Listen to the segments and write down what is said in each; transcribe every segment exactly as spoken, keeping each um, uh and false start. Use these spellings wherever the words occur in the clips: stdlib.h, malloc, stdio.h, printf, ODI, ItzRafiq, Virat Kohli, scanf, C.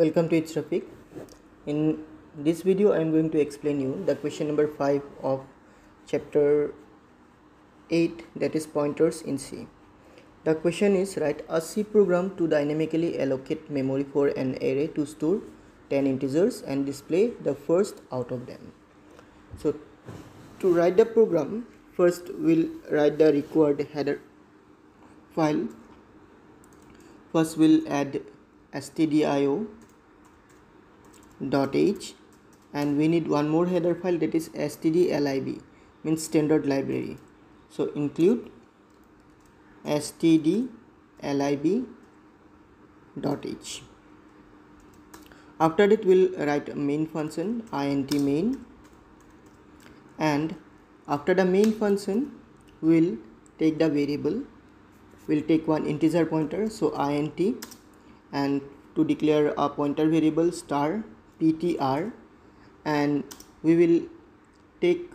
Welcome to ItzRafiq. In this video I am going to explain you the question number five of chapter eight, that is pointers in C. The question is, write a C program to dynamically allocate memory for an array to store ten integers and display the first out of them. So to write the program, first we'll write the required header file. First we'll add stdio.h, and we need one more header file, that is stdlib, means standard library. So include stdlib.h. After that we'll write a main function, int main, and after the main function we'll take the variable, we'll take one integer pointer, so int, and to declare a pointer variable star ptr, and we will take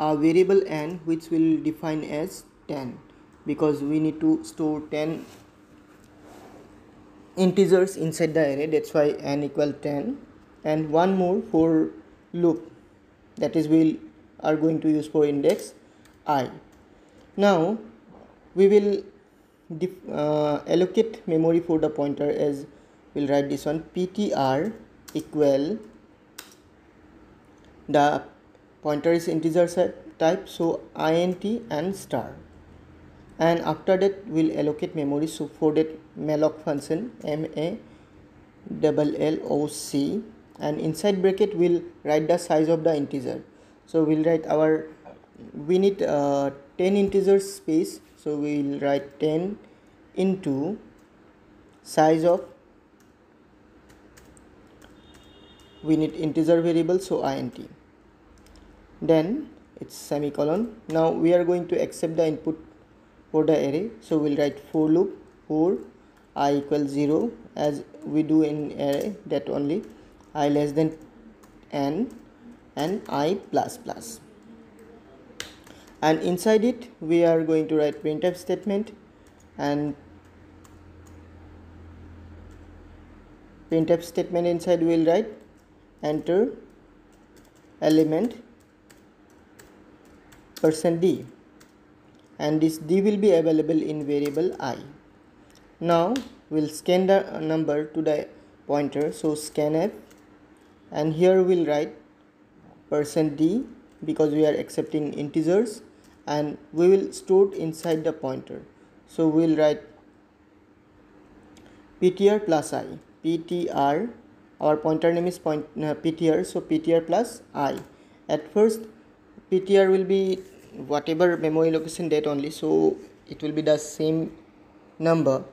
a variable n which will define as ten, because we need to store ten integers inside the array, that's why n equal ten, and one more for loop, that is we are going to use for index I. Now we will Uh, allocate memory for the pointer as, we'll write this one, ptr equal, the pointer is integer type, so int and star, and after that we'll allocate memory. So for that malloc function, m a double l o c, and inside bracket we'll write the size of the integer. So we'll write our, we need uh, ten integers space, so we will write ten into size of, we need integer variable, so int, then it's semicolon. Now we are going to accept the input for the array, so we'll write for loop for I equals zero, as we do in array, that only I less than n and I plus plus. And inside it we are going to write printf statement, and printf statement inside we will write enter element percent d, and this d will be available in variable I. Now we'll scan the number to the pointer, so scanf, and here we'll write percent d because we are accepting integers, and we will store it inside the pointer, so we will write ptr plus I, ptr, our pointer name is point, uh, ptr, so ptr plus I. At first ptr will be whatever memory location date only, so it will be the same number,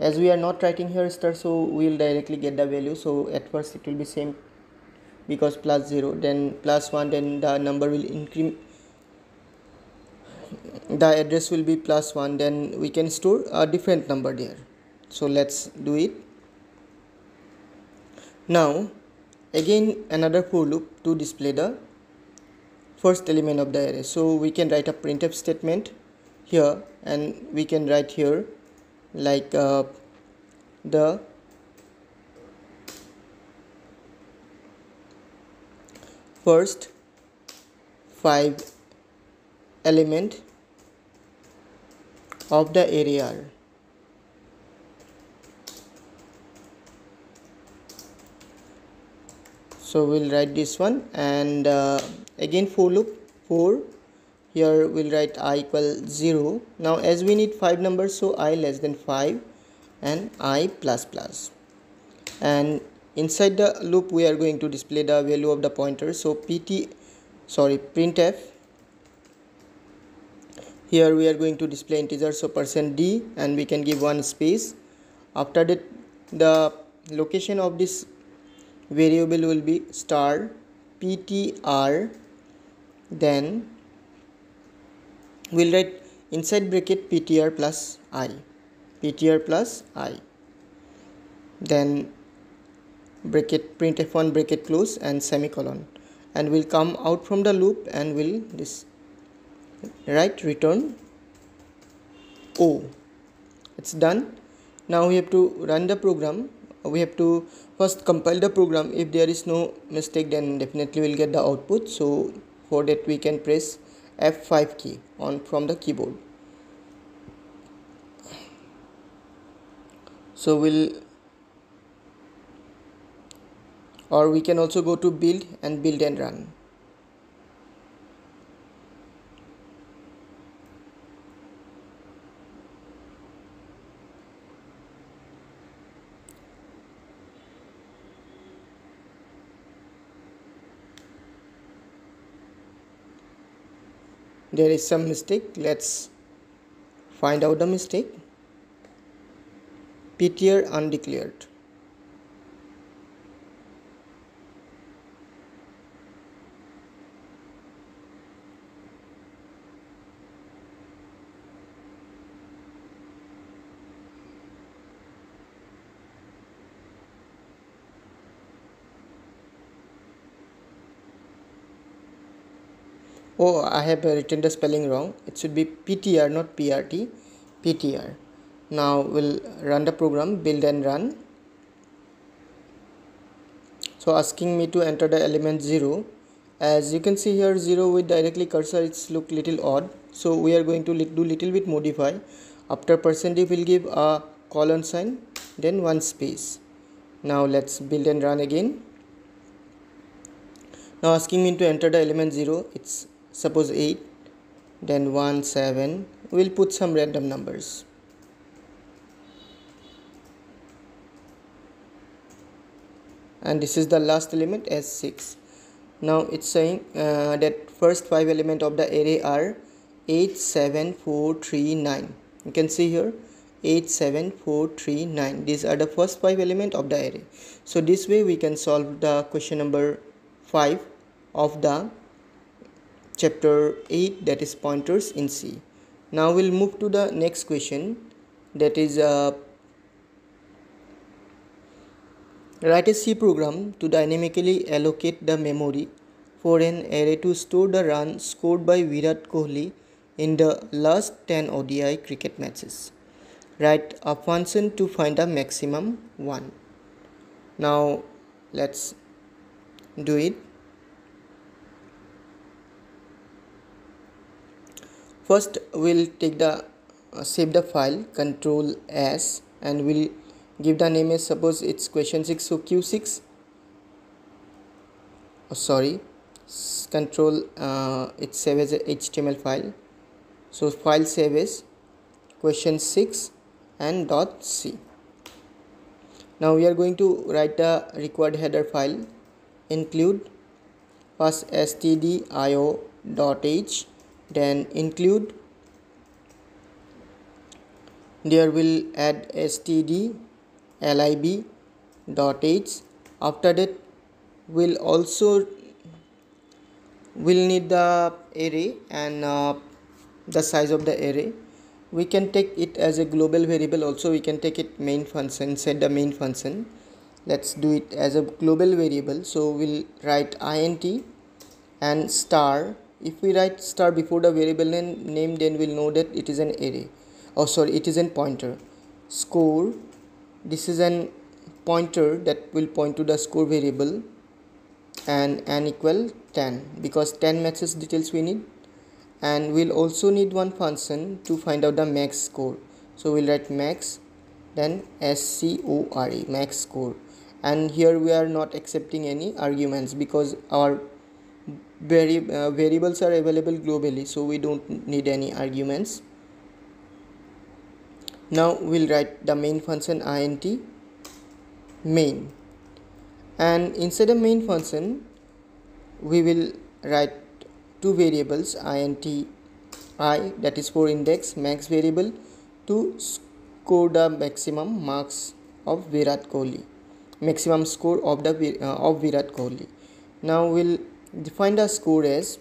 as we are not writing here star, so we will directly get the value. So at first it will be same, because plus zero, then plus one, then the number will increment, the address will be plus one, then we can store a different number there. So let's do it. Now again another for loop to display the first element of the array, so we can write a printf statement here, and we can write here like uh, the first five element of the array are, so we'll write this one, and uh, again for loop four, here we'll write I equal zero. Now as we need five numbers, so I less than five and I plus plus, and inside the loop we are going to display the value of the pointer, so pt sorry printf, here we are going to display integer, so percent d, and we can give one space. After that the location of this variable will be star ptr, then we'll write inside bracket ptr plus I, ptr plus I, then bracket printf one bracket close and semicolon, and we'll come out from the loop and we'll this write return O. It's done. Now we have to run the program we have to first compile the program. If there is no mistake, then definitely we'll get the output. So for that we can press F five key on from the keyboard. So we'll, or we can also go to build and build and run. There is some mistake. Let's find out the mistake. P T R undeclared. Oh, I have written the spelling wrong. It should be P T R, not P R T. P T R. Now we'll run the program, build and run. So asking me to enter the element zero. As you can see here, zero with directly cursor, it's look little odd. So we are going to do little bit modify. After percent %, we'll give a colon sign, then one space. Now let's build and run again. Now asking me to enter the element zero. It's suppose eight, then one, seven, we'll put some random numbers. And this is the last element as six. Now it's saying uh, that first five element of the array are eight, seven, four, three, nine. You can see here eight, seven, four, three, nine. These are the first five element of the array. So this way we can solve the question number five of the chapter eight, that is pointers in C. Now we'll move to the next question, that is uh, write a C program to dynamically allocate the memory for an array to store the run scored by Virat Kohli in the last ten O D I cricket matches. Write a function to find a maximum one. Now let's do it. First we'll take the uh, save the file, Control S, and we'll give the name as, suppose it's question six, so Q six. Oh, sorry, Control uh, it save as a H T M L file, so file save as question six and dot C. Now we are going to write the required header file, include pass stdio dot h, then include, there will add std lib dot h. After that we'll also will need the array and uh, the size of the array. We can take it as a global variable also. We can take it main function, set the main function. Let's do it as a global variable. So we'll write int and star. If we write star before the variable name, then we'll know that it is an array. Oh, sorry, it is a pointer. Score, this is an pointer that will point to the score variable, and n equal ten, because ten matches details we need. And we'll also need one function to find out the max score. So we'll write max, then S C O R E, max score. And here we are not accepting any arguments because our Vari uh, variables are available globally, so we don't need any arguments. Now we'll write the main function int main, and inside the main function we will write two variables, int I, that is for index, max variable, to score the maximum marks of Virat Kohli, maximum score of the uh, of Virat Kohli. Now we'll define the score as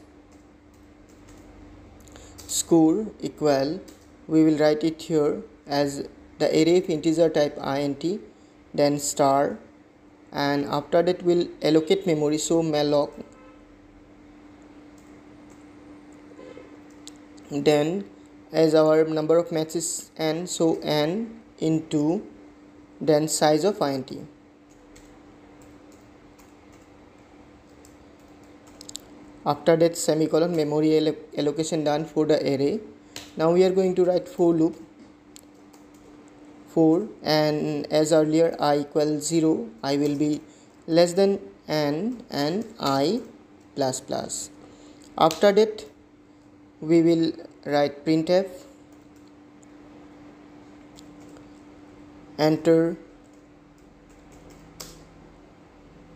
score equal, we will write it here as the array of integer type int, then star, and after that we'll allocate memory, so malloc, then as our number of matches n, so n into then size of I N T. After that semicolon, memory alloc allocation done for the array. Now we are going to write for loop for, and as earlier I equals zero, I will be less than n and I plus plus. After that we will write printf, enter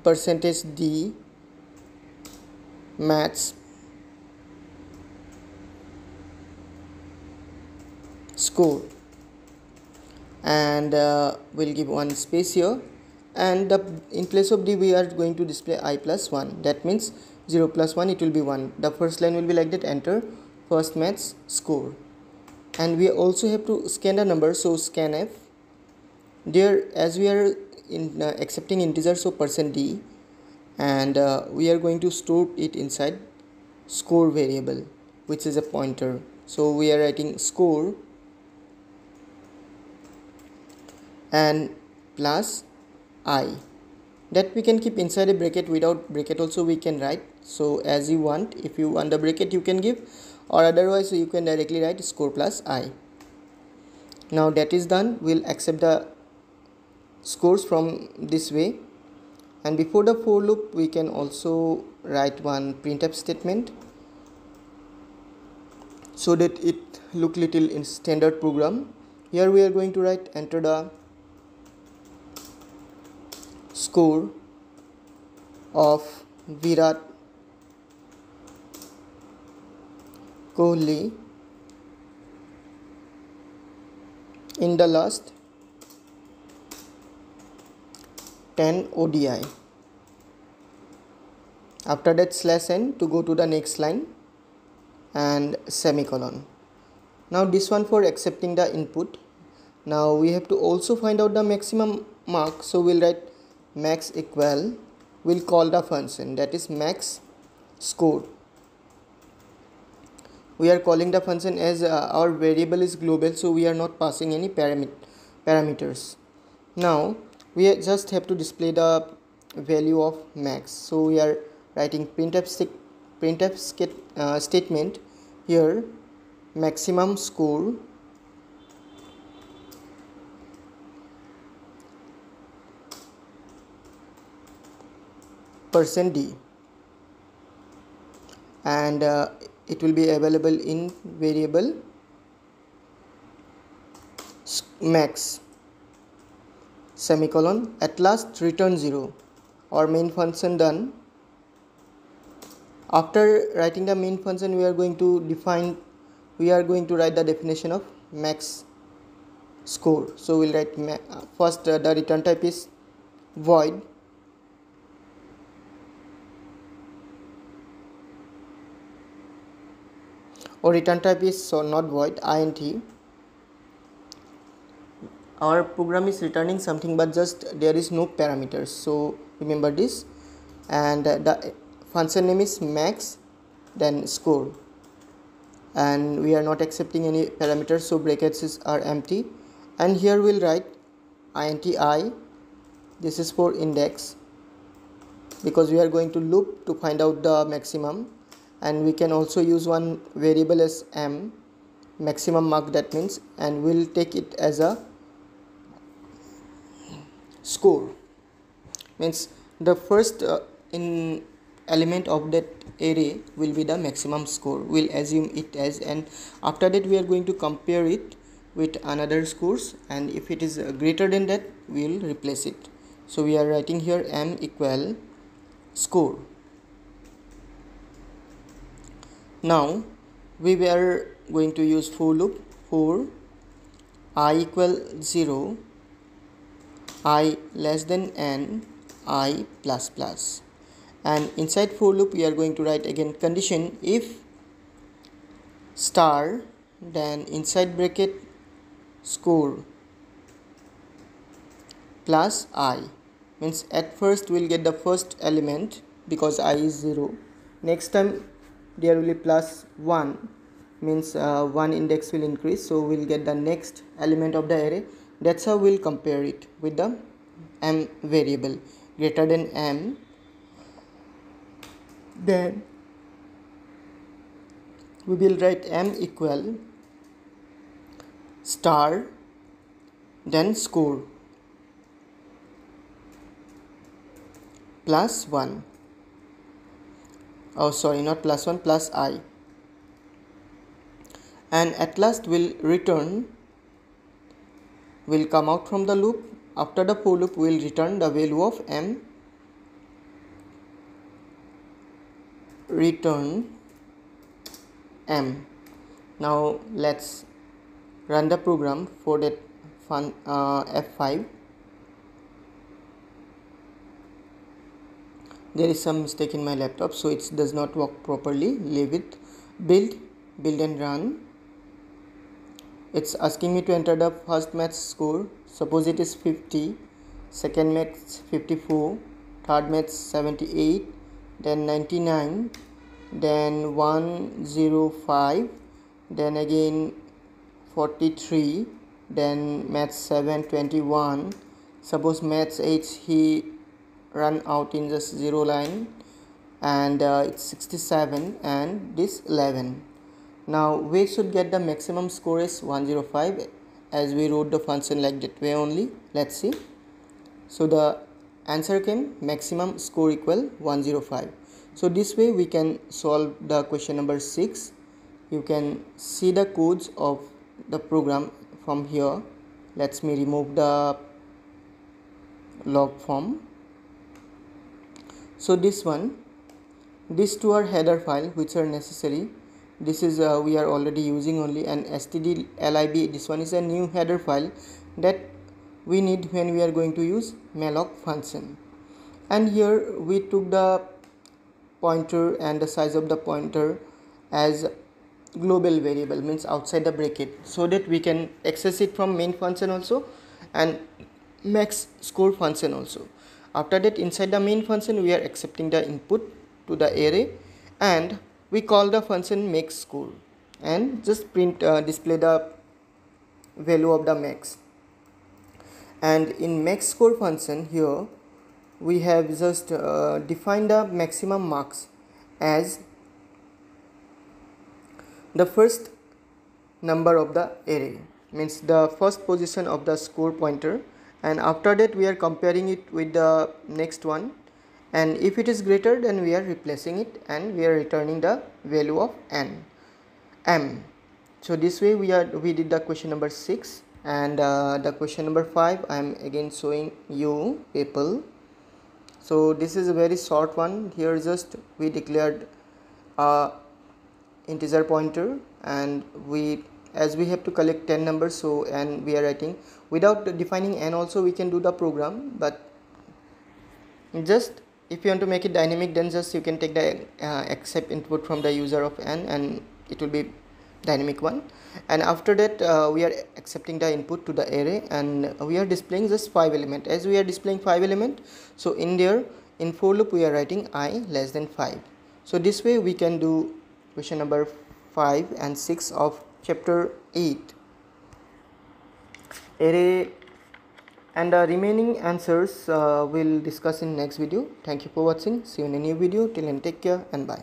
percentage d maths score, and uh, we'll give one space here, and the, in place of d we are going to display I plus one, that means zero plus one it will be one. The first line will be like that, enter first maths score, and we also have to scan the number, so scanf. There, as we are in uh, accepting integer, so percent d, and uh, we are going to store it inside score variable, which is a pointer. So we are writing score and plus I, that we can keep inside a bracket. Without bracket also we can write, so as you want, if you want the bracket you can give, or otherwise you can directly write score plus I. Now that is done. We'll accept the scores from this way, and before the for loop we can also write one printf statement, so that it look little in standard program. Here we are going to write enter the score of Virat Kohli in the last ten O D I. After that slash n to go to the next line and semicolon. Now this one for accepting the input. Now we have to also find out the maximum mark, so we'll write max equal, we'll call the function, that is max score. We are calling the function as uh, our variable is global, so we are not passing any paramet parameters. Now we just have to display the value of max, so we are writing printf st printf st uh, statement here, maximum score percent d, and uh, it will be available in variable max, semicolon, at last return zero, or main function done. After writing the main function, we are going to define, we are going to write the definition of max score. So we'll write first uh, the return type is void, or return type is so not void, int. Our program is returning something, but just there is no parameters, so remember this. And the function name is max then score, and we are not accepting any parameters, so brackets are empty. And here we'll write int I, this is for index, because we are going to loop to find out the maximum. And we can also use one variable as m, maximum mark, that means, and we'll take it as a score, means the first uh, in element of that array will be the maximum score. We'll assume it as, and after that we are going to compare it with another scores, and if it is uh, greater than that we'll replace it. So we are writing here m equal score. Now we were going to use for loop for I equal zero, I less than n, I plus plus, and inside for loop we are going to write again condition if star, then inside bracket score plus I, means at first we'll get the first element because I is zero. Next time there will be plus one, means uh, one index will increase, so we'll get the next element of the array. That's how we'll compare it with the m variable. Greater than m, then we will write m equal star, then score plus one. Oh, sorry, not plus one, plus I. And at last we'll return, we'll come out from the loop. After the for loop, we'll return the value of m. Return m. Now let's run the program for that fun, uh, F five. There is some mistake in my laptop, so it does not work properly. Leave it. Build, build and run. It's asking me to enter the first match score. Suppose it is fifty, second match fifty-four, third match seventy-eight, then ninety-nine, then one hundred five, then again forty-three, then match seven twenty-one. Suppose match eight he run out in just zero line, and uh, it's sixty-seven and this eleven. Now we should get the maximum score is one hundred five, as we wrote the function like that way only. Let's see. So the answer came maximum score equal one hundred five. So this way we can solve the question number six. You can see the codes of the program from here. Let me remove the log form. So this one, these two are header file which are necessary. This is uh, we are already using only, and stdlib, this one is a new header file that we need when we are going to use malloc function. And here we took the pointer and the size of the pointer as global variable, means outside the bracket, so that we can access it from main function also and max score function also. After that, inside the main function we are accepting the input to the array, and we call the function max score and just print uh, display the value of the max. And in max score function, here we have just uh, defined the maximum marks as the first number of the array, means the first position of the score pointer, and after that we are comparing it with the next one, and if it is greater, then we are replacing it and we are returning the value of n m. So this way we are we did the question number six. And uh, the question number five I am again showing you people. So this is a very short one. Here just we declared uh, integer pointer, and we as we have to collect ten numbers, so and we are writing without defining n also we can do the program, but just if you want to make it dynamic, then just you can take the uh, accept input from the user of n, and it will be dynamic one. And after that uh, we are accepting the input to the array, and we are displaying just five element. As we are displaying five element, so in there in for loop we are writing I less than five. So this way we can do question number five and six of chapter eight array, and the remaining answers uh, we'll discuss in next video. Thank you for watching. See you in a new video. Till then, take care and bye.